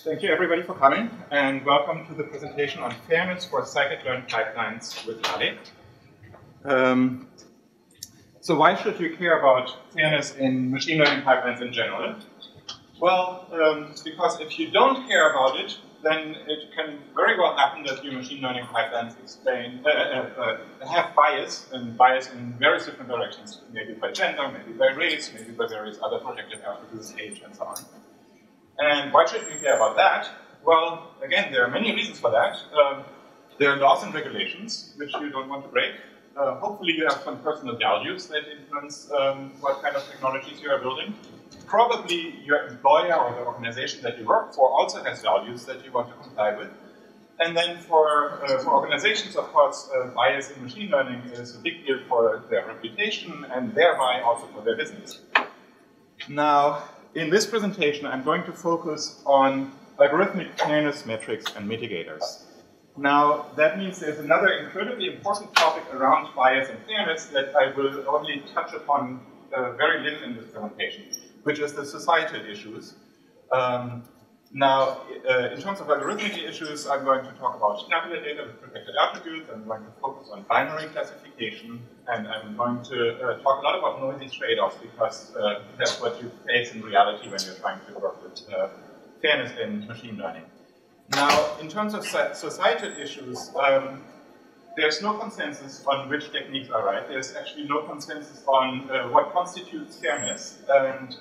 Thank you everybody for coming, and welcome to the presentation on fairness for Scikit-Learn pipelines with Lale. So why should you care about fairness in machine learning pipelines in general? Well, because if you don't care about it, then it can very well happen that your machine learning pipelines have bias, and bias in various different directions, maybe by gender, maybe by race, maybe by various other protected attributes, age, and so on. And why should we care about that? Well, again, there are many reasons for that. There are laws and regulations which you don't want to break. Hopefully you have some personal values that influence what kind of technologies you are building. Probably your employer or the organization that you work for also has values that you want to comply with. And then for organizations, of course, bias in machine learning is a big deal for their reputation and thereby also for their business. Now, in this presentation, I'm going to focus on algorithmic fairness metrics and mitigators. Now, that means there's another incredibly important topic around bias and fairness that I will only touch upon very little in this presentation, which is the societal issues. In terms of algorithmic issues, I'm going to talk about tabular data with protected attributes. I'm going to focus on binary classification, and I'm going to talk a lot about noisy trade-offs, because that's what you face in reality when you're trying to work with fairness in machine learning. Now, in terms of societal issues, there's no consensus on which techniques are right. There's actually no consensus on what constitutes fairness, and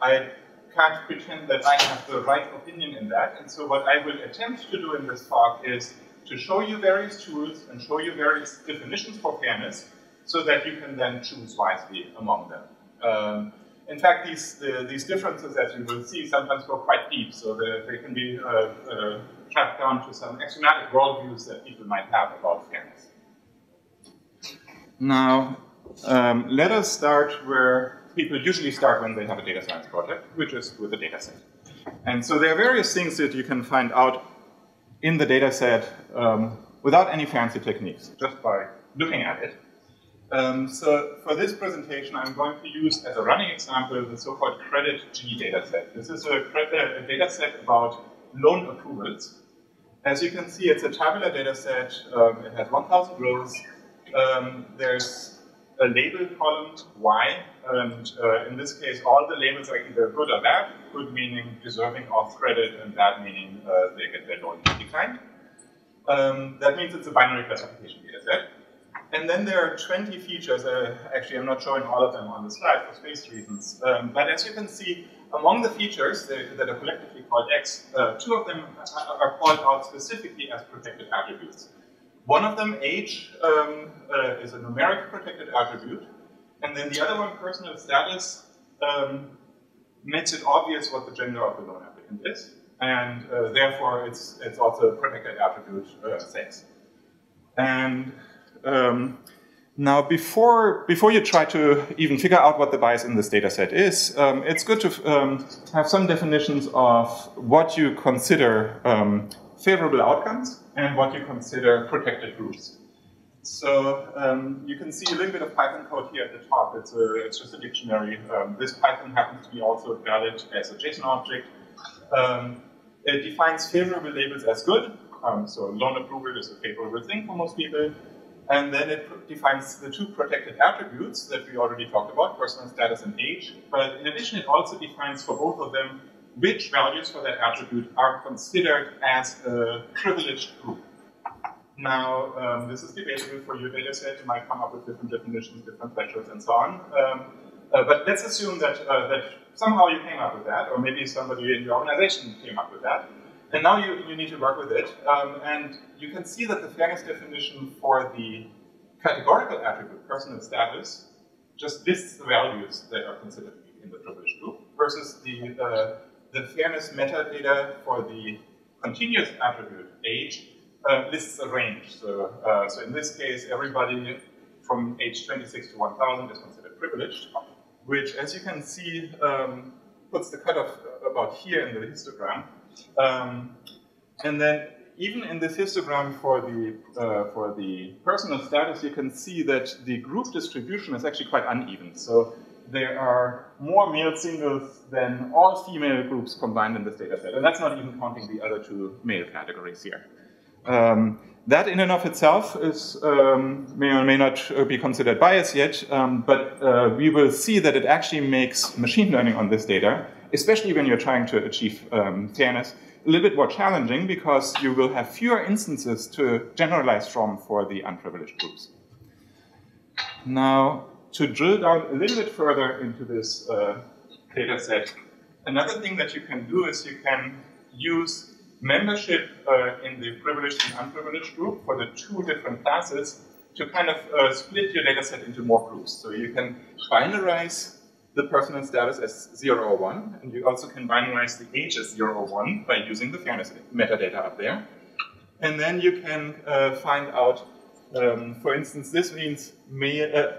I can't pretend that I have the right opinion in that. And so what I will attempt to do in this talk is to show you various tools and show you various definitions for fairness so that you can then choose wisely among them. In fact, these differences, as you will see, sometimes go quite deep, so they can be tracked down to some axiomatic worldviews that people might have about fairness. Now, let us start where people usually start when they have a data science project, which is with a data set. And so there are various things that you can find out in the data set without any fancy techniques, just by looking at it. So for this presentation, I'm going to use as a running example the so-called credit G dataset. This is a dataset about loan approvals. As you can see, it's a tabular dataset. It has 1,000 rows. There's a label column Y, and in this case, all the labels are either good or bad. Good meaning deserving of credit, and bad meaning they get their loan declined. That means it's a binary classification dataset. And then there are 20 features. Actually, I'm not showing all of them on the slide for space reasons. But as you can see, among the features that are collectively called X, two of them are called out specifically as protected attributes. One of them, age, is a numeric protected attribute. And then the other one, personal status, makes it obvious what the gender of the loan applicant is. And therefore, it's also a protected attribute, sex. And now, before you try to even figure out what the bias in this data set is, it's good to have some definitions of what you consider favorable outcomes and what you consider protected groups. So you can see a little bit of Python code here at the top. It's just a dictionary. This Python happens to be also valid as a JSON object. It defines favorable labels as good. So loan approval is a favorable thing for most people. And then it defines the two protected attributes that we already talked about, personal status and age. But in addition, it also defines for both of them which values for that attribute are considered as a privileged group. Now, this is debatable for your data set. You might come up with different definitions, different thresholds, and so on. But let's assume that somehow you came up with that, or maybe somebody in your organization came up with that. And now you need to work with it, and you can see that the fairness definition for the categorical attribute, personal status, just lists the values that are considered in the privileged group, versus the fairness metadata for the continuous attribute, age, lists a range. So, so in this case, everybody from age 26 to 1,000 is considered privileged, which, as you can see, puts the cutoff about here in the histogram. And then, even in this histogram for the personal status, you can see that the group distribution is actually quite uneven. So there are more male singles than all female groups combined in this data set. And that's not even counting the other two male categories here. That in and of itself is, may or may not be considered bias yet, but we will see that it actually makes machine learning on this data, especially when you're trying to achieve fairness, a little bit more challenging because you will have fewer instances to generalize from for the unprivileged groups. Now, to drill down a little bit further into this data set, another thing that you can do is you can use membership in the privileged and unprivileged group for the two different classes to kind of split your data set into more groups. So you can binarize the personal status as 0 or 1, and you also can binarize the age as 0 or 1 by using the fairness metadata up there. And then you can find out, for instance, this means male,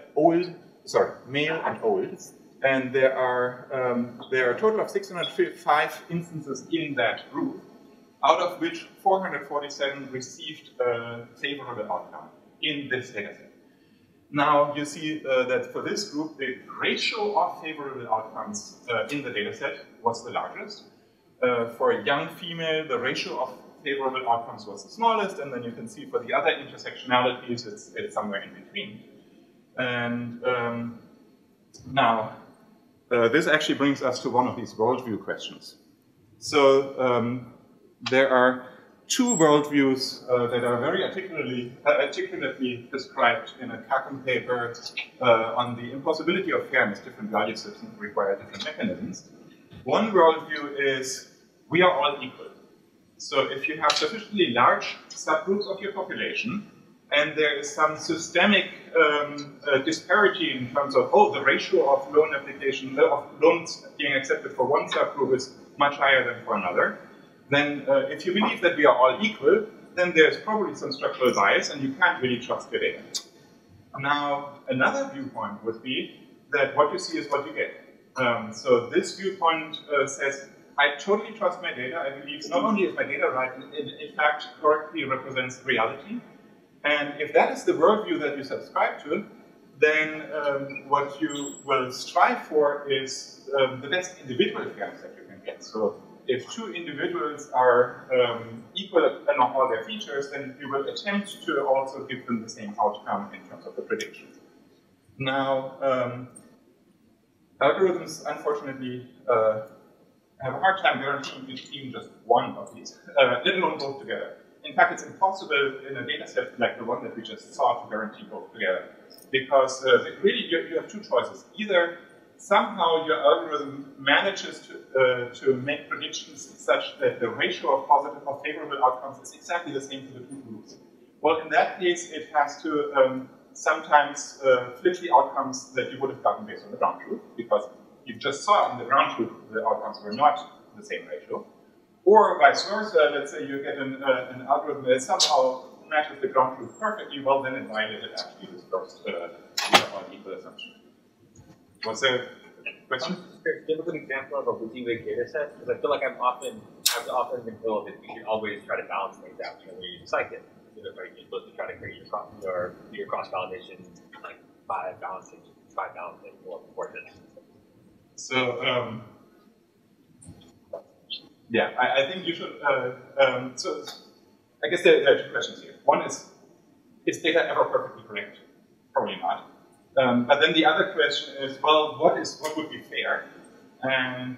male and old, and there are a total of 605 instances in that group, out of which 447 received a favorable outcome in this data set. Now, you see that for this group, the ratio of favorable outcomes in the data set was the largest. For a young female, the ratio of favorable outcomes was the smallest, and then you can see for the other intersectionalities, it's somewhere in between. And now, this actually brings us to one of these worldview questions. So, there are two worldviews that are very articulately described in a CACM paper on the impossibility of fairness. Different value systems require different mechanisms. One worldview is we are all equal. So if you have sufficiently large subgroups of your population and there is some systemic disparity in terms of, oh, the ratio of loan application, of loans being accepted for one subgroup is much higher than for another, then if you believe that we are all equal, then there's probably some structural bias and you can't really trust your data. Now, another viewpoint would be that what you see is what you get. So this viewpoint says, I totally trust my data. I believe not only is my data right, it in fact correctly represents reality. And if that is the worldview that you subscribe to, then what you will strive for is the best individual fairness that you can get. So, if two individuals are equal in all their features, then you will attempt to also give them the same outcome in terms of the prediction. Now, algorithms, unfortunately, have a hard time guaranteeing even just one of these, let alone both together. In fact, it's impossible in a data set like the one that we just saw to guarantee both together, because really you have two choices. Either somehow your algorithm manages to make predictions such that the ratio of positive or favorable outcomes is exactly the same for the two groups. Well, in that case, it has to sometimes flip the outcomes that you would have gotten based on the ground truth, because you just saw in the ground truth the outcomes were not the same ratio. Or vice versa, let's say you get an algorithm that somehow matches the ground truth perfectly, well, then it violated actually this first equal assumption. What's the question? Give us an example of a multi-weight data set, because I feel like I've often been told that you should always try to balance things out when you psych it. Right? You're supposed to try to create your cross validation like by balancing more proportions. So yeah, I think you should. So I guess there are two questions here. One is data ever perfectly correct? Probably not. But then the other question is, well, what would be fair? And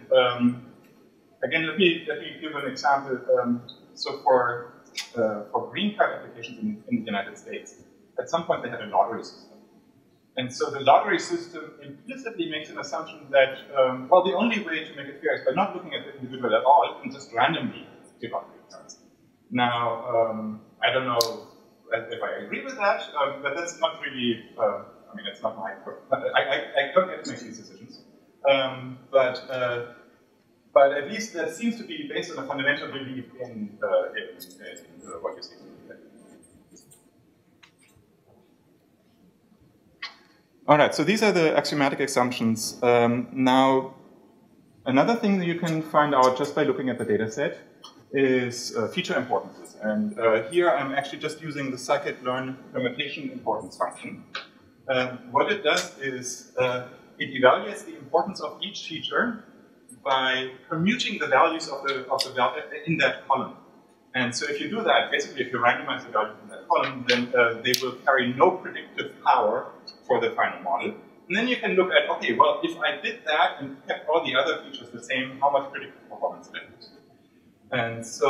again, let me give an example. So for green card applications in the United States, at some point they had a lottery system, and so the lottery system implicitly makes an assumption that well, the only way to make it fair is by not looking at the individual at all and just randomly give out green cards. Now, I don't know if I agree with that, but that's not really. I mean, it's not my problem. I don't get to make these decisions. But at least that seems to be based on a fundamental belief in what you see. All right, so these are the axiomatic assumptions. Now, another thing that you can find out just by looking at the data set is feature importances. And here I'm actually just using the Scikit-Learn permutation importance function. What it does is It evaluates the importance of each feature by commuting the values of the value in that column. And so if you do that, basically if you randomize the values in that column, then they will carry no predictive power for the final model. And then you can look at, okay, well, if I did that and kept all the other features the same, how much predictive performance did I lose? And so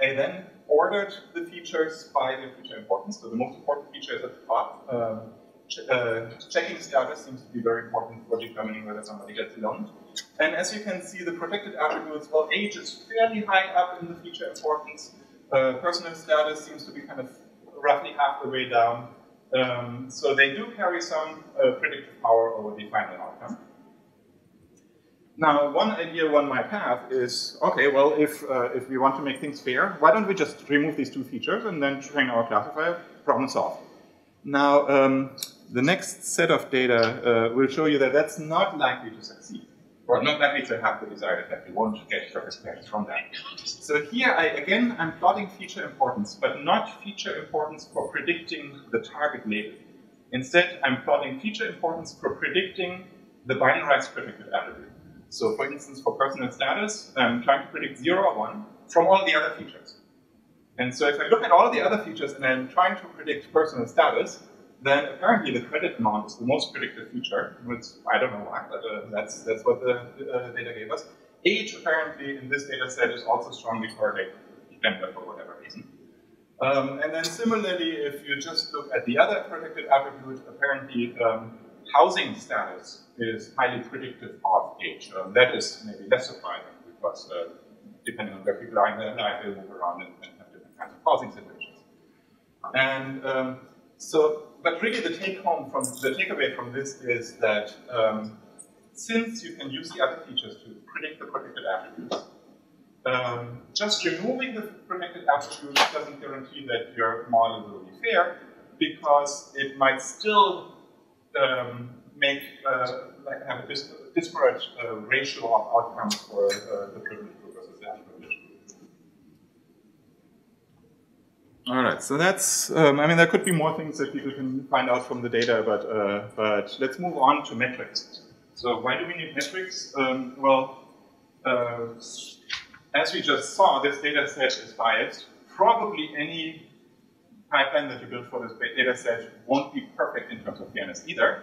I then ordered the features by their feature importance. So the most important feature is at the top. Checking status seems to be very important for determining whether somebody gets a loan. And as you can see, the protected attributes, well, age is fairly high up in the feature importance. Personal status seems to be kind of roughly half the way down. So they do carry some predictive power over the final outcome. Now, one idea one might have is, okay, well, if we want to make things fair, why don't we just remove these two features and then train our classifier, problem solved. Now, the next set of data will show you that that's not likely to succeed, or not likely to have the desired effect. You won't get your respect from that. So here, I'm plotting feature importance, but not feature importance for predicting the target label. Instead, I'm plotting feature importance for predicting the binarized predicted attribute. So for instance, for personal status, I'm trying to predict 0 or 1 from all the other features. And so if I look at all the other features and I'm trying to predict personal status, then apparently the credit amount is the most predictive feature, which I don't know why, but that's what the data gave us. Age apparently in this data set is also strongly correlated with gender for whatever reason. And then similarly, if you just look at the other predicted attribute, apparently housing status is highly predictive of age. That is maybe less surprising because depending on where people are in their life, they move around and have different kinds of housing situations. And but really the takeaway from this is that since you can use the other features to predict the predicted attributes, just removing the predicted attributes doesn't guarantee that your model will be fair because it might still have a disparate ratio of outcomes for the privileged group versus the unprivileged group. All right, so that's, I mean, there could be more things that people can find out from the data, but let's move on to metrics. So why do we need metrics? As we just saw, this data set is biased. Probably any pipeline that you build for this data set won't be perfect in terms of fairness either.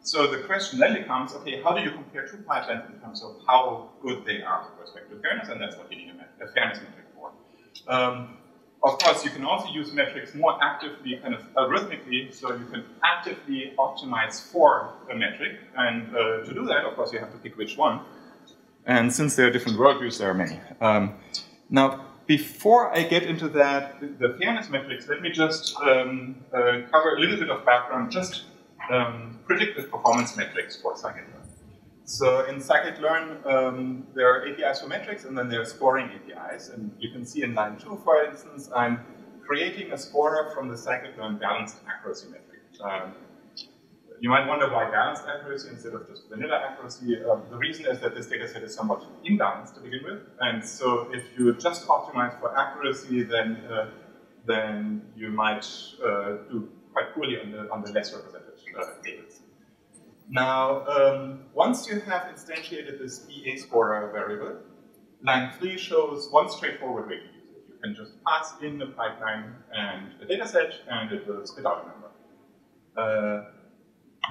So the question then becomes, okay, how do you compare two pipelines in terms of how good they are with respect to fairness? And that's what you need a fairness metric for. Of course, you can also use metrics more actively, kind of algorithmically, so you can actively optimize for a metric. And to do that, of course, you have to pick which one. And since there are different worldviews, there are many. Now, before I get into that, the fairness metrics, let me just cover a little bit of background, just predictive performance metrics for Scikit-Learn. So in Scikit-Learn, there are APIs for metrics, and then there are scoring APIs. And you can see in line 2, for instance, I'm creating a scorer from the Scikit-Learn balanced accuracy metric. You might wonder why balanced accuracy instead of just vanilla accuracy. The reason is that this data set is somewhat imbalanced to begin with. And so if you just optimize for accuracy, then you might do quite poorly on the less represented tables. Now, once you have instantiated this BA scorer variable, line 3 shows one straightforward way to use it. You can just pass in the pipeline and the data set, and it will spit out a number.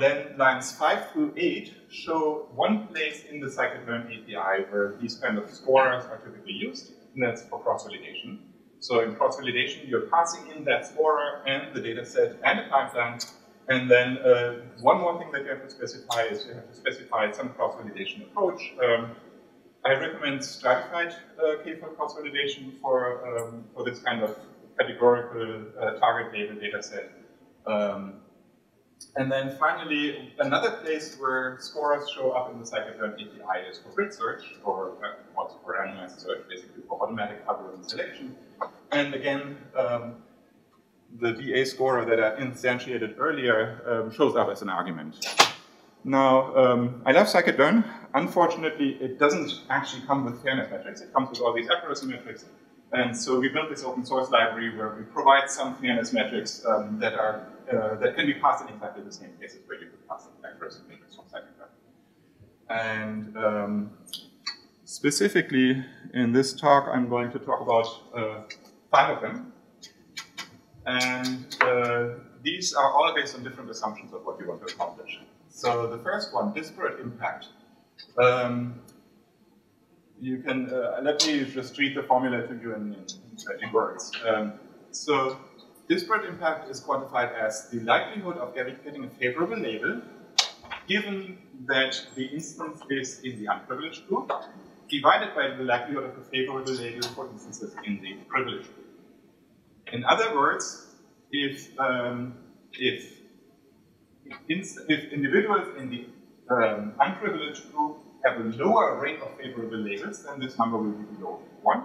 Then lines 5 through 8 show one place in the Scikit-Learn API where these kind of scorers are typically used, and that's for cross-validation. So in cross-validation, you're passing in that scorer and the data set and the pipeline, and then one more thing that you have to specify is you have to specify some cross-validation approach. I recommend stratified K-fold cross-validation for this kind of categorical target label data set. And then finally, another place where scorers show up in the Scikit-Learn API is for grid search, or also for randomized search, basically for automatic algorithm selection. And again, the BA scorer that I instantiated earlier shows up as an argument. Now, I love Scikit-Learn. Unfortunately, it doesn't actually come with fairness metrics. It comes with all these accuracy metrics. And so we built this open source library where we provide some fairness metrics that are that can be passed in exactly the same cases where you could pass in factors and matrix from Scikit-Learn. And specifically in this talk, I'm going to talk about 5 of them. And these are all based on different assumptions of what you want to accomplish. So the first one, disparate impact. You can, let me just read the formula to you in words. So disparate impact is quantified as the likelihood of getting a favorable label given that the instance is in the unprivileged group divided by the likelihood of a favorable label for instances in the privileged group. In other words, if individuals in the unprivileged group have a lower rate of favorable labels, then this number will be below 1.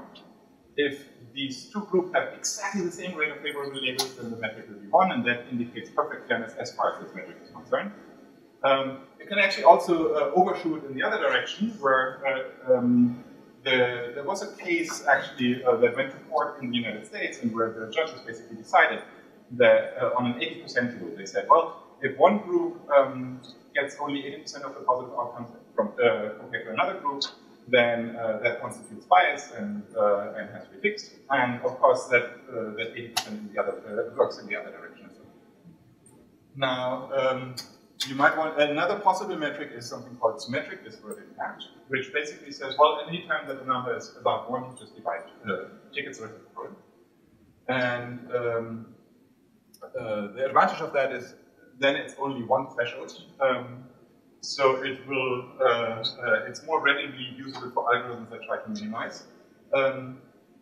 If these two groups have exactly the same rate of favorable labels, then the metric will be 1, and that indicates perfect fairness as far as this metric is concerned. It can actually also overshoot in the other direction, where there was a case actually that went to court in the United States, and where the judges basically decided that on an 80% rule, they said, well, if one group gets only 80% of the positive outcomes compared to another group, then that constitutes bias and has to be fixed. And of course, that 80% in the other works in the other direction as well. Now, you might want another possible metric is something called symmetric disparate impact, which basically says, well, any time that the number is above 1, just divide tickets with the problem. And the advantage of that is then it's only one threshold. So it will, it's more readily usable for algorithms that try to minimize.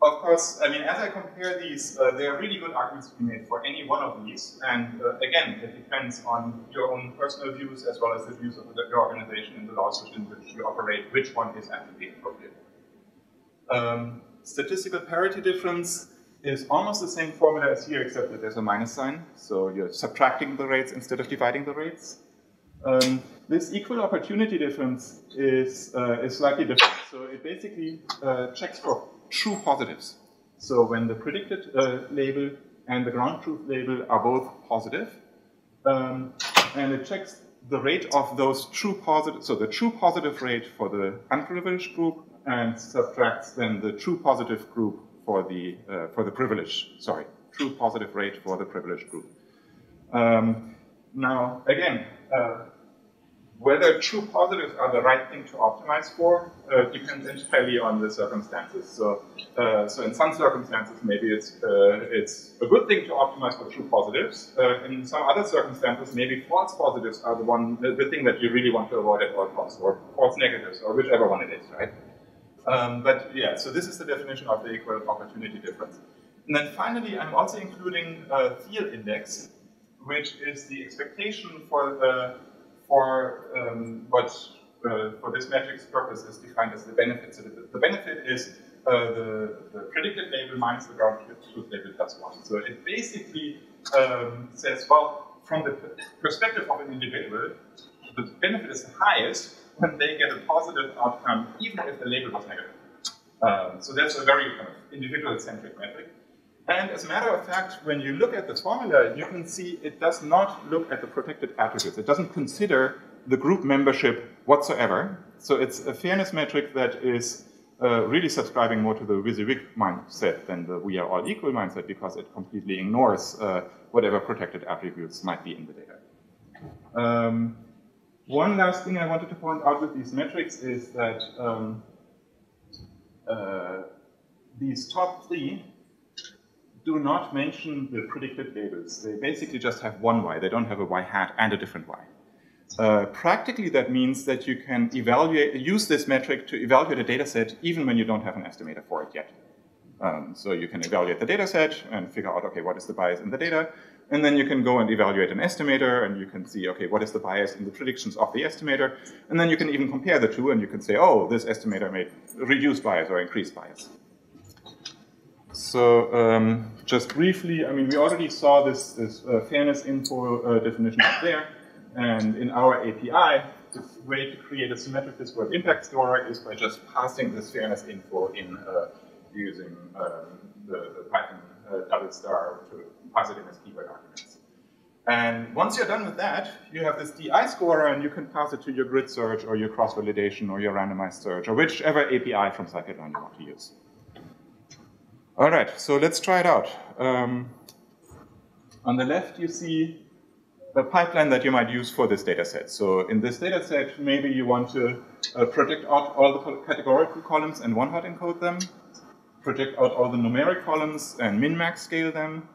Of course, I mean, as I compare these, there are really good arguments to be made for any one of these. And again, it depends on your own personal views as well as the views of your organization and the laws within which you operate, which one is actually appropriate. Statistical parity difference is almost the same formula as here, except that there's a minus sign. So you're subtracting the rates instead of dividing the rates. This equal opportunity difference is slightly different. So it basically checks for true positives. So when the predicted label and the ground truth label are both positive, and it checks the rate of those true positive, so the true positive rate for the unprivileged group, and subtracts then the true positive group for the privilege, sorry, true positive rate for the privileged group. Now, again, whether true positives are the right thing to optimize for depends entirely on the circumstances. So, so in some circumstances, maybe it's a good thing to optimize for true positives. In some other circumstances, maybe false positives are the thing that you really want to avoid at all costs, or false negatives, or whichever one it is, right? But yeah, so this is the definition of the equal opportunity difference. And then finally, I'm also including Thiel index, which is the expectation for this metric's purpose is defined as the benefit. So the benefit is the predicted label minus the ground truth label plus 1. So it basically says, well, from the perspective of an individual, the benefit is the highest when they get a positive outcome, even if the label was negative. So that's a very kind of individual-centric metric. And as a matter of fact, when you look at the formula, you can see it does not look at the protected attributes. It doesn't consider the group membership whatsoever. So it's a fairness metric that is really subscribing more to the WYSIWYG mindset than the we are all equal mindset, because it completely ignores whatever protected attributes might be in the data. One last thing I wanted to point out with these metrics is that these top 3 do not mention the predicted labels. They basically just have one Y. They don't have a Y hat and a different Y. Practically, that means that you can use this metric to evaluate a data set even when you don't have an estimator for it yet. So you can evaluate the data set and figure out, okay, what is the bias in the data? And then you can go and evaluate an estimator, and you can see, okay, what is the bias in the predictions of the estimator? And then you can even compare the two, and you can say, oh, this estimator made reduced bias or increased bias. So just briefly, I mean, we already saw this fairness info definition up there. And in our API, the way to create a symmetric disparate impact store is by just passing this fairness info in using the Python double star to pass it in as keyword arguments. And once you're done with that, you have this DI scorer, and you can pass it to your grid search or your cross-validation or your randomized search or whichever API from Scikit-Learn you want to use. All right, so let's try it out. On the left, you see the pipeline that you might use for this data set. So in this data set, maybe you want to project out all the categorical columns and one-hot encode them, project out all the numeric columns and min-max scale them,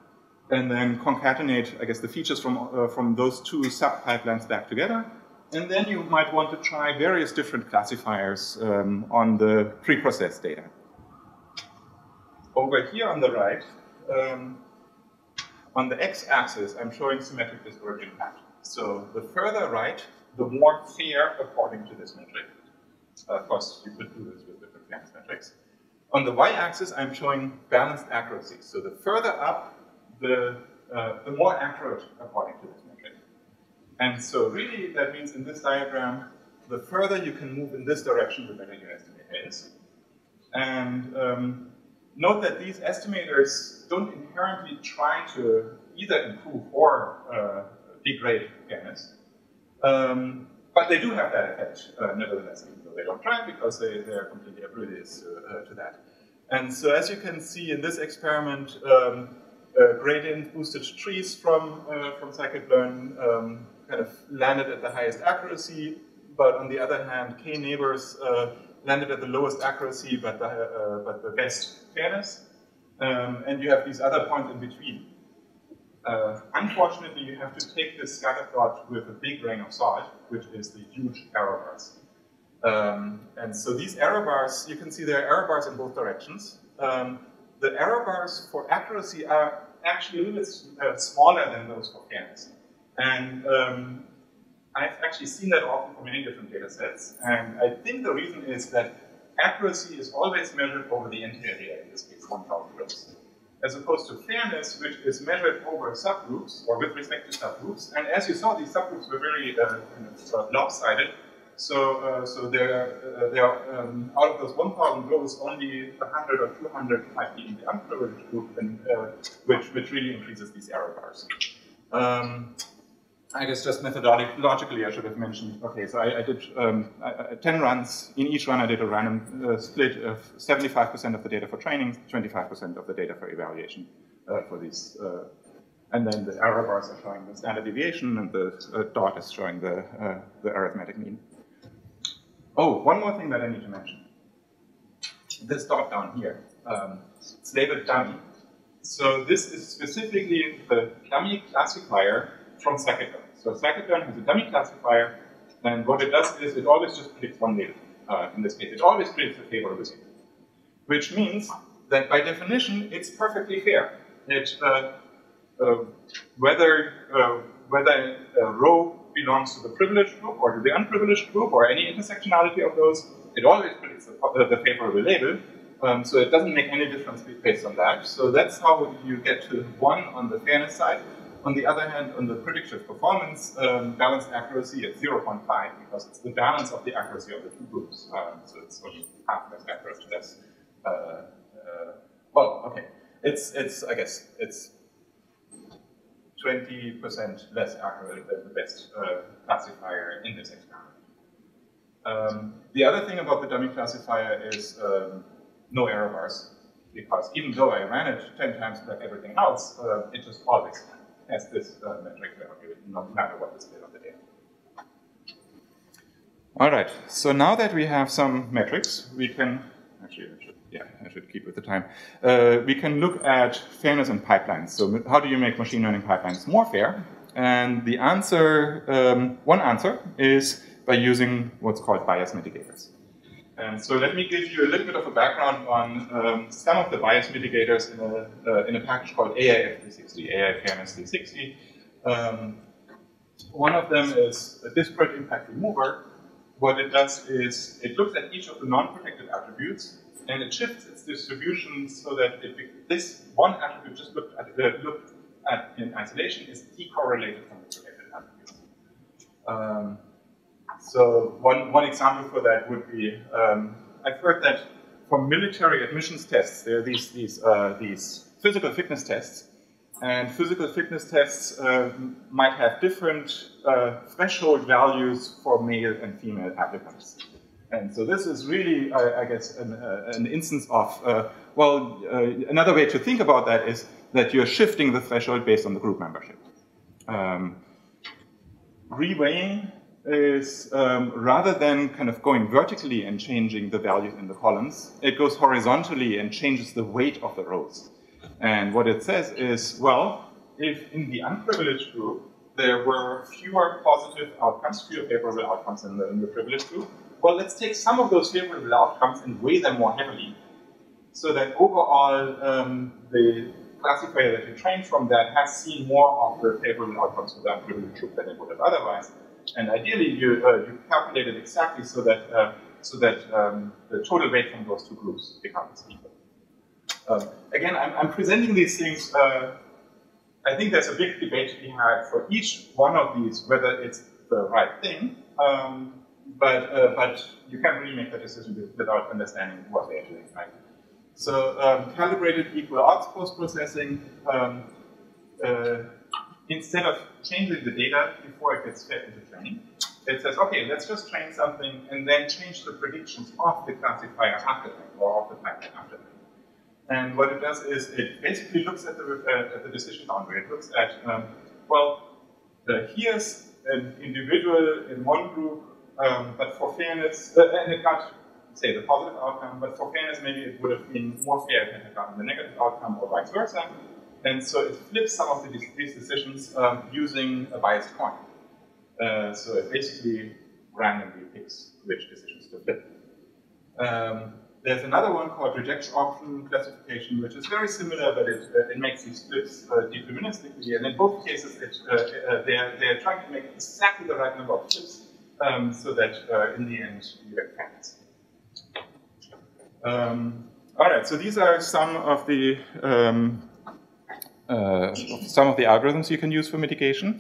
and then concatenate, I guess, the features from those two sub-pipelines back together. And then you might want to try various different classifiers on the pre-processed data. Over here on the right, on the x-axis, I'm showing symmetric disparate impact. So the further right, the more fair according to this metric. Of course, you could do this with different fairness metrics. On the y-axis, I'm showing balanced accuracy. So the further up, the more accurate according to this metric. And so really, that means in this diagram, the further you can move in this direction, the better your estimator is. And note that these estimators don't inherently try to either improve or degrade fairness. But they do have that effect, nevertheless, even though they don't try, because they're completely oblivious to that. And so as you can see in this experiment, gradient boosted trees from Scikit-Learn kind of landed at the highest accuracy, but on the other hand, k-neighbors landed at the lowest accuracy, but the best fairness. And you have these other points in between. Unfortunately, you have to take this scatter plot with a big grain of salt, which is the huge error bars. And so these error bars, you can see there are error bars in both directions. The error bars for accuracy are actually a little bit smaller than those for fairness. And I've actually seen that often for many different data sets. And I think the reason is that accuracy is always measured over the entire data, in this case 1,000 groups, as opposed to fairness, which is measured over subgroups or with respect to subgroups. And as you saw, these subgroups were very lopsided. So, so out of those 1,000 rows, only 100 or 200 might be in the unprivileged group, and, which really increases these error bars. I guess just methodologically, I should have mentioned. Okay, so I did 10 runs. In each run, I did a random split of 75% of the data for training, 25% of the data for evaluation for these. And then the error bars are showing the standard deviation, and the dot is showing the arithmetic mean. Oh, one more thing that I need to mention. This dot down here, it's labeled dummy. So this is specifically the dummy classifier from Scikit-Learn. So Scikit-Learn has a dummy classifier, and what it does is it always just predicts one label. In this case, it always predicts the favorability, which means that by definition, it's perfectly fair. It, whether a row belongs to the privileged group or to the unprivileged group or any intersectionality of those, it always predicts the favorable label. So it doesn't make any difference based on that. So that's how you get to 1 on the fairness side. On the other hand, on the predictive performance, balanced accuracy at 0.5, because it's the balance of the accuracy of the two groups. So it's only half as accurate as well, okay. It's I guess, it's 20% less accurate than the best classifier in this experiment. The other thing about the dummy classifier is no error bars, because even though I ran it 10 times like everything else, it just always has this metric value, no matter what the split of the data. All right, so now that we have some metrics, we can actually. Yeah, I should keep with the time. We can look at fairness in pipelines. So how do you make machine learning pipelines more fair? And the answer, one answer, is by using what's called bias mitigators. And so let me give you a little bit of a background on some of the bias mitigators in a package called AI F360, AI Fairness 360. One of them is a disparate impact remover. What it does is it looks at each of the non-protected attributes, and it shifts its distribution so that this one attribute just looked at in isolation is decorrelated from the related attributes. So one example for that would be, I've heard that for military admissions tests, there are these physical fitness tests And physical fitness tests might have different threshold values for male and female applicants. And so this is really, I guess, an instance of, another way to think about that is that you're shifting the threshold based on the group membership. Reweighing is, rather than kind of going vertically and changing the values in the columns, it goes horizontally and changes the weight of the rows. And what it says is, well, if in the unprivileged group there were fewer positive outcomes, fewer favorable outcomes than in the privileged group, well, let's take some of those favorable outcomes and weigh them more heavily so that overall the classifier that you train from that has seen more of the favorable outcomes for the unprivileged group than it would have otherwise. And ideally, you calculate it exactly so that, the total weight from those two groups becomes equal. Again, I'm presenting these things. I think there's a big debate to be had for each one of these, whether it's the right thing, but you can't really make that decision without understanding what they're doing, right? So calibrated equal odds post-processing, instead of changing the data before it gets fed into training, it says, okay, let's just train something and then change the predictions of the classifier after that, or of the pattern after that. And what it does is it basically looks at the decision boundary. It looks at, here's an individual in one group, but for fairness, and it got, say, the positive outcome, but for fairness, maybe it would have been more fair than it got the negative outcome, or vice versa. And so it flips some of these decisions using a biased coin. So it basically randomly picks which decisions to flip. There's another one called rejection option classification, which is very similar, but it makes these flips deterministically. And in both cases, they're trying to make exactly the right number of flips so that in the end you get facts. All right, so these are some of the algorithms you can use for mitigation.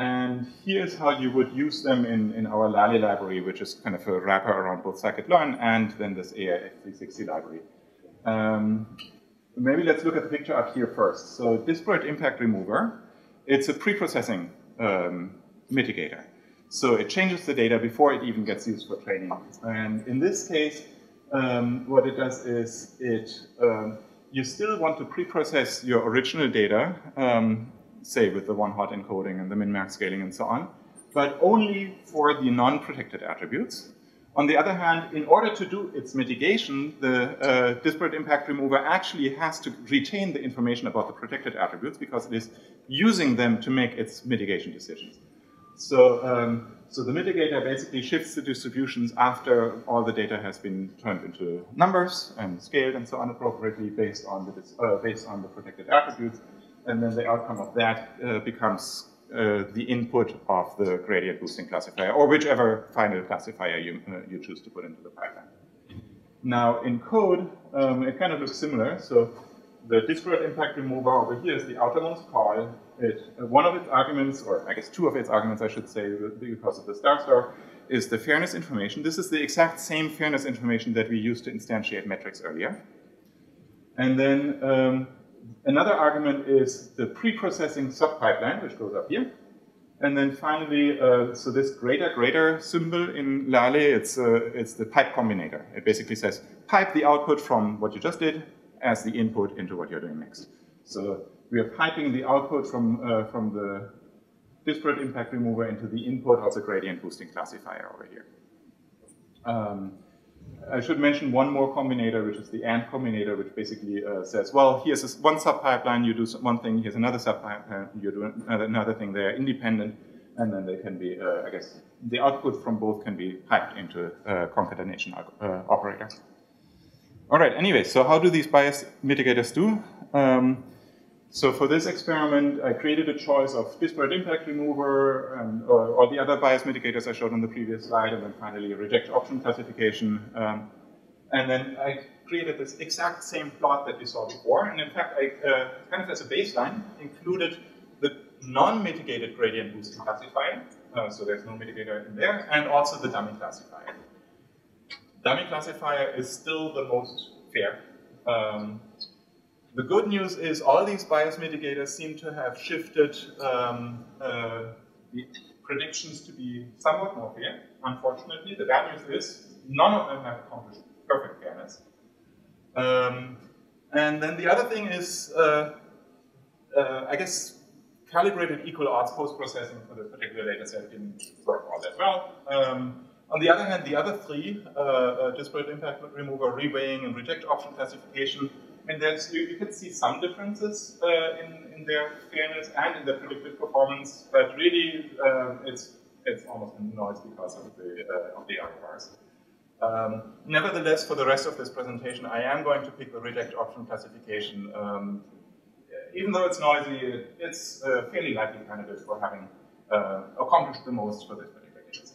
And here's how you would use them in our Lale library, which is kind of a wrapper around both Scikit-Learn and then this AI 360 library. Maybe let's look at the picture up here first. So disparate impact remover, it's a pre-processing mitigator. So it changes the data before it even gets used for training. And in this case, what it does is you still want to pre-process your original data, say with the one-hot encoding and the min-max scaling and so on, but only for the non-protected attributes. On the other hand, in order to do its mitigation, the disparate impact remover actually has to retain the information about the protected attributes because it is using them to make its mitigation decisions. So, so the mitigator basically shifts the distributions after all the data has been turned into numbers and scaled and so on appropriately based on the protected attributes. And then the outcome of that becomes the input of the gradient boosting classifier, or whichever final classifier you choose to put into the pipeline. Now, in code, it kind of looks similar. So the disparate impact remover over here is the outermost call. One of its arguments, or I guess two of its arguments, I should say, because of the star, is the fairness information. This is the exact same fairness information that we used to instantiate metrics earlier. And then another argument is the pre-processing sub-pipeline, which goes up here. And then finally, so this greater symbol in Lale, it's the pipe combinator. It basically says, pipe the output from what you just did as the input into what you're doing next. So we are piping the output from the disparate impact remover into the input of the gradient boosting classifier over here. I should mention one more combinator, which is the AND combinator, which basically says, well, here's this one sub-pipeline, you do one thing, here's another sub-pipeline, you do another thing, they're independent, and then they can be, I guess, the output from both can be piped into a concatenation operator. All right, anyway, so how do these bias mitigators do? So for this experiment, I created a choice of disparate impact remover and, or the other bias mitigators I showed on the previous slide, and then finally rejection option classification. And then I created this exact same plot that we saw before. And in fact, I kind of as a baseline included the non-mitigated gradient boosting classifier. So there's no mitigator in there, and also the dummy classifier. Dummy classifier is still the most fair. The good news is all these bias mitigators seem to have shifted the predictions to be somewhat more fair. Unfortunately, the bad news is none of them have accomplished perfect fairness. And then the other thing is, I guess, calibrated equal odds post-processing for the particular data set didn't work all that well. On the other hand, the other three, disparate impact remover, reweighing, and reject option classification, and there's, you can see some differences in their fairness and in their predicted performance, but really it's almost a noise because of the outliers. Nevertheless, for the rest of this presentation, I am going to pick the reject option classification. Even though it's noisy, it's a fairly likely candidate for having accomplished the most for this particular data set.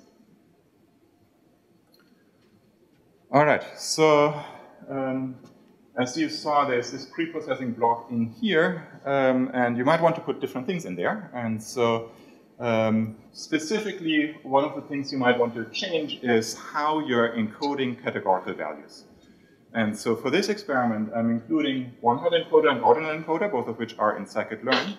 All right, so as you saw, there's this pre-processing block in here, and you might want to put different things in there. And so specifically, one of the things you might want to change is how you're encoding categorical values. And so for this experiment, I'm including one-hot encoder and ordinal encoder, both of which are in Scikit-Learn.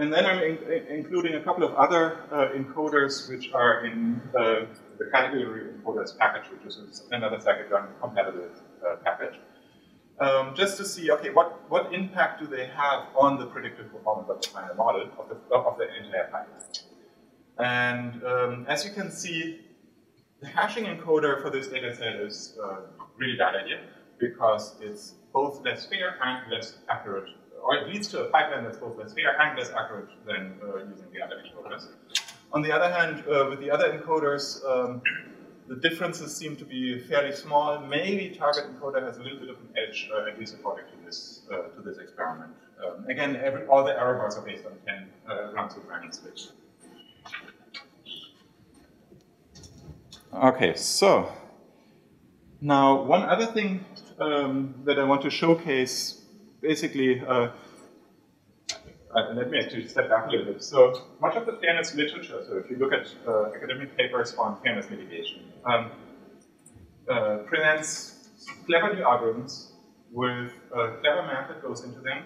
And then I'm including a couple of other encoders, which are in the category encoders package, which is another Scikit-Learn compatible package, just to see, okay, what impact do they have on the predictive performance of the final model of the entire package? And as you can see, the hashing encoder for this data set is really bad idea, because it's both less fair and less accurate, or it leads to a pipeline that's both less fair and less accurate than using the other encoders. On the other hand, with the other encoders, the differences seem to be fairly small. Maybe target encoder has a little bit of an edge, at least according to this experiment. Again, all the error bars are based on 10 runs of random switch. Okay, so now one other thing that I want to showcase, basically, let me actually step back a little bit. So much of the fairness literature, so if you look at academic papers on fairness mitigation, presents clever new algorithms with clever math that goes into them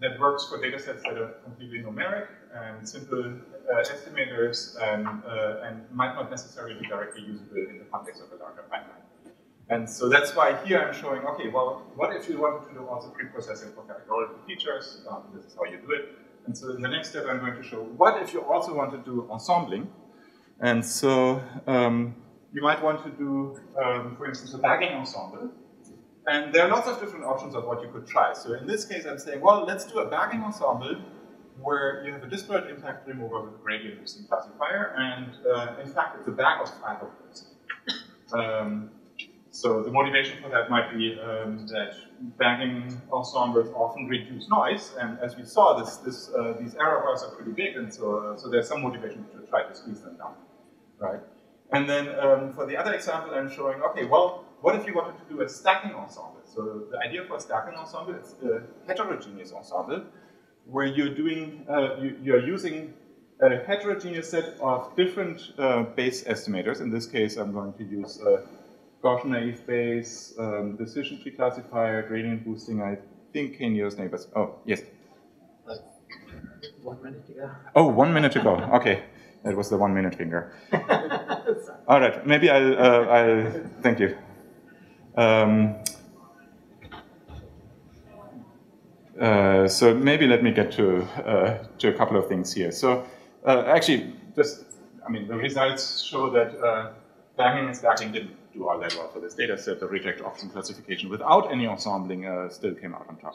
that works for data sets that are completely numeric and simple estimators and might not necessarily be directly usable in the context of a larger pipeline. And so that's why here I'm showing, okay, well, what if you wanted to do also pre-processing for categorical features? This is how you do it. And so in the next step, I'm going to show what if you also want to do ensembling? And so you might want to do, for instance, a bagging ensemble. And there are lots of different options of what you could try. So in this case, I'm saying, well, let's do a bagging ensemble where you have a disparate impact remover with a gradient boosting classifier, and in fact, it's a bag of 5 of those. So the motivation for that might be that bagging ensembles often reduce noise, and as we saw, these error bars are pretty big, and so there's some motivation to try to squeeze them down, right? And then for the other example, I'm showing, okay, well, what if you wanted to do a stacking ensemble? So the idea for a stacking ensemble is a heterogeneous ensemble, where you're doing, you're using a heterogeneous set of different Bayes estimators. In this case, I'm going to use Gaussian-naive Bayes, decision tree classifier, gradient boosting. I think k-nearest neighbors. Oh, yes. 1 minute to go. Oh, 1 minute to go. Okay, that was the 1 minute finger. All right, maybe I'll thank you. So maybe let me get to a couple of things here. So actually, just I mean, the results show that bagging and stacking didn't do all that well for this data set. The reject option classification without any ensembling still came out on top.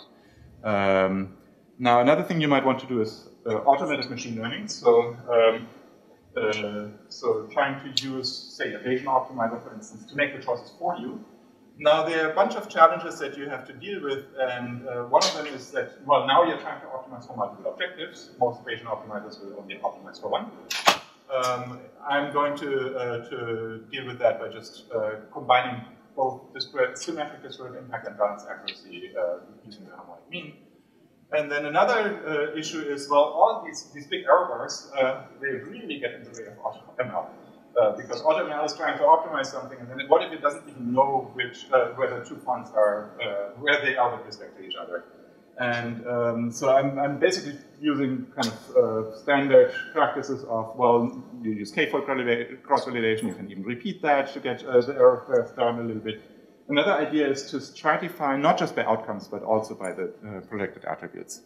Now, another thing you might want to do is automated machine learning. So trying to use, say, a Bayesian optimizer, for instance, to make the choices for you. Now, there are a bunch of challenges that you have to deal with, and one of them is that, well, now you're trying to optimize for multiple objectives. Most Bayesian optimizers will only optimize for one. I'm going to deal with that by just combining both symmetric disparate impact and balanced accuracy using the harmonic mean. And then another issue is, well, all these big error bars, they really get in the way of ML. because AutoML is trying to optimize something, and then what if it doesn't even know which whether two fonts are where they are with respect to each other? And so I'm basically using kind of standard practices of, well, you use k-fold cross-validation, you can even repeat that to get the error curve down a little bit. Another idea is to stratify not just by outcomes, but also by the projected attributes.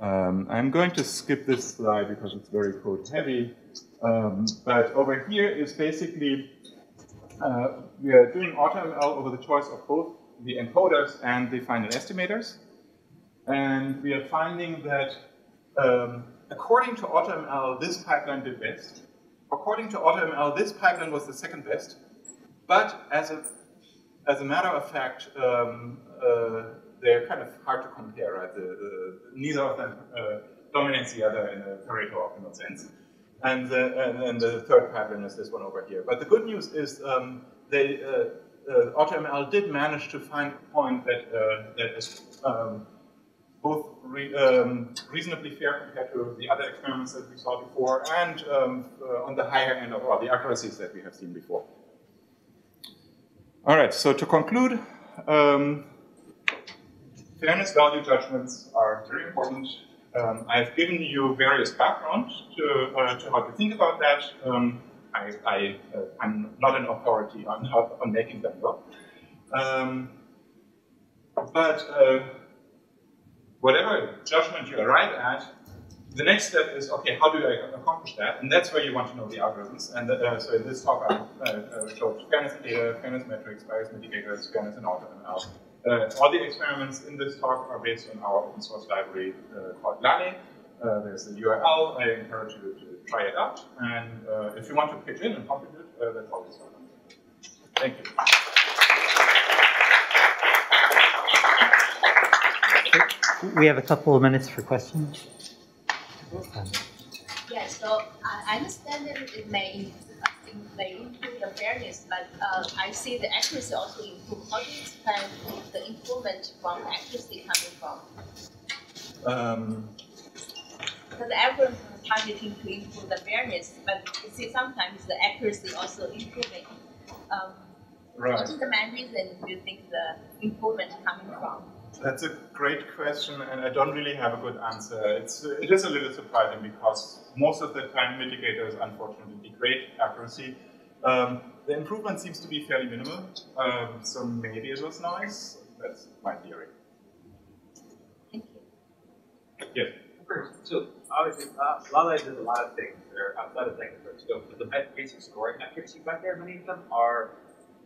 I'm going to skip this slide because it's very code heavy. But over here is basically, we are doing AutoML over the choice of both the encoders and the final estimators. And we are finding that according to AutoML, this pipeline did best. According to AutoML, this pipeline was the second best. But as a matter of fact, they're kind of hard to compare, right? Neither of them dominates the other in a Pareto optimal sense. And then the third pattern is this one over here. But the good news is AutoML did manage to find a point that, that is both reasonably fair compared to the other experiments that we saw before and on the higher end of all the accuracies that we have seen before. All right, so to conclude, fairness value judgments are very important. I've given you various background to how to think about that. I'm not an authority on making them work. But whatever judgment you arrive at, the next step is, okay, how do I accomplish that? And that's where you want to know the algorithms. And so in this talk, I showed fairness data, fairness metrics, bias mitigators, fairness and AutoML. All the experiments in this talk are based on our open source library called Lale. There's the URL. I encourage you to try it out. And if you want to pitch in and contribute, that's always welcome. Thank you. We have a couple of minutes for questions. Yeah, so I understand that it may improve the fairness, but I see the accuracy also improve. How do you expect the improvement from accuracy coming from? Because everyone is targeting to improve the fairness, but you see sometimes the accuracy also improving. Right. What is the main reason you think the improvement coming from? That's a great question, and I don't really have a good answer. It is a little surprising because most of the time mitigators unfortunately degrade accuracy. The improvement seems to be fairly minimal, so maybe it was noise. That's my theory. Thank you. Yeah. So obviously, Lale did a lot of things that are outside of technical scope, but the basic scoring accuracy back there, many of them are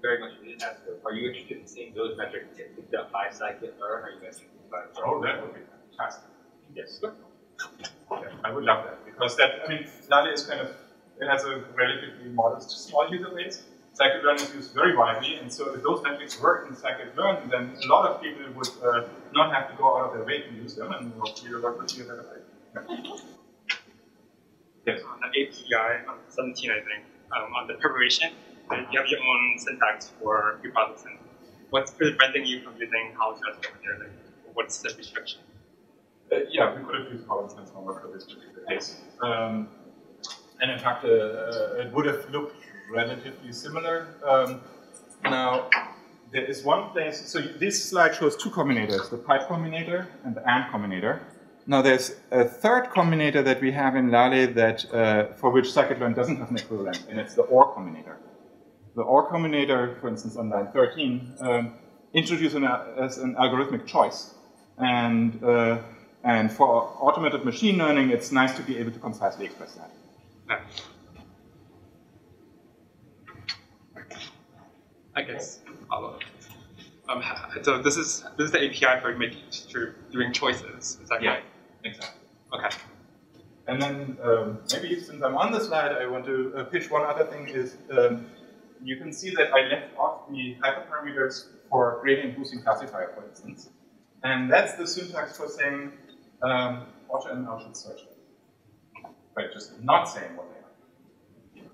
very much needed. Are you interested in seeing those metrics get picked up by Scikit-Learn? Are you guys thinking about it? Oh, that would be fantastic. Yes. Yeah, I would love that because that, I mean, Lale is kind of, it has a relatively modest small user base. Scikit-Learn is used very widely, and so if those metrics work in Scikit-Learn, then a lot of people would not have to go out of their way to use them, and hopefully we'll work with you that way. Yes. On the API, on 17, I think, on the preparation, you have your own syntax for preprocessing. What's preventing you from using Holland-Transform over there? Like, what's the restriction? Yeah, we could have used Holland-Transform for this particular case. And in fact, it would have looked relatively similar. Now, there is one place. So this slide shows two combinators, the pipe combinator and the AND combinator. Now, there's a third combinator that we have in Lale that, for which Scikit-Learn doesn't have an equivalent, and it's the OR combinator. The OR combinator, for instance, on line 13, introduced an algorithmic choice. And for automated machine learning, it's nice to be able to concisely express that. I guess I'll look. So this is the API for doing choices. Is that right? Yeah, exactly. Okay. And then maybe since I'm on the slide, I want to pitch one other thing is. You can see that I left off the hyperparameters for gradient boosting classifier, for instance. And that's the syntax for saying AutoML should search them. By just not saying what they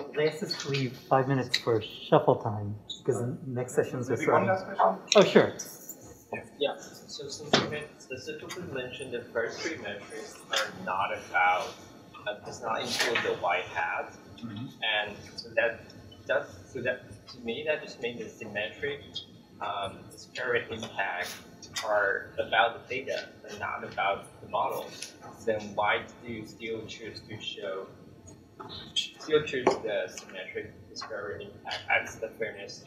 are. They asked to leave 5 minutes for shuffle time, because the next sessions are starting. Oh, sure. Yeah, so since you specifically mentioned the first three metrics are not about does not include the white hat, and so that to me that just means the symmetric disparate impact are about the data and not about the model. Then why do you still choose to show? Still choose the symmetric disparate impact as the fairness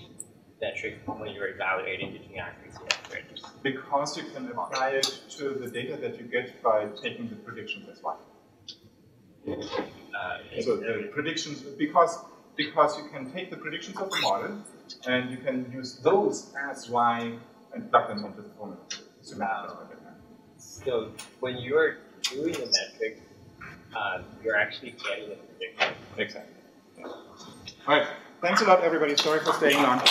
metric when you're evaluating between accuracy and fairness? Because you can apply it to the data that you get by taking the predictions as well. So the predictions, because you can take the predictions of the model and you can use those as y and plug them into the formula. So when you're doing the metric, you're actually getting the prediction. Exactly. Yeah. All right. Thanks a lot, everybody. Sorry for staying on.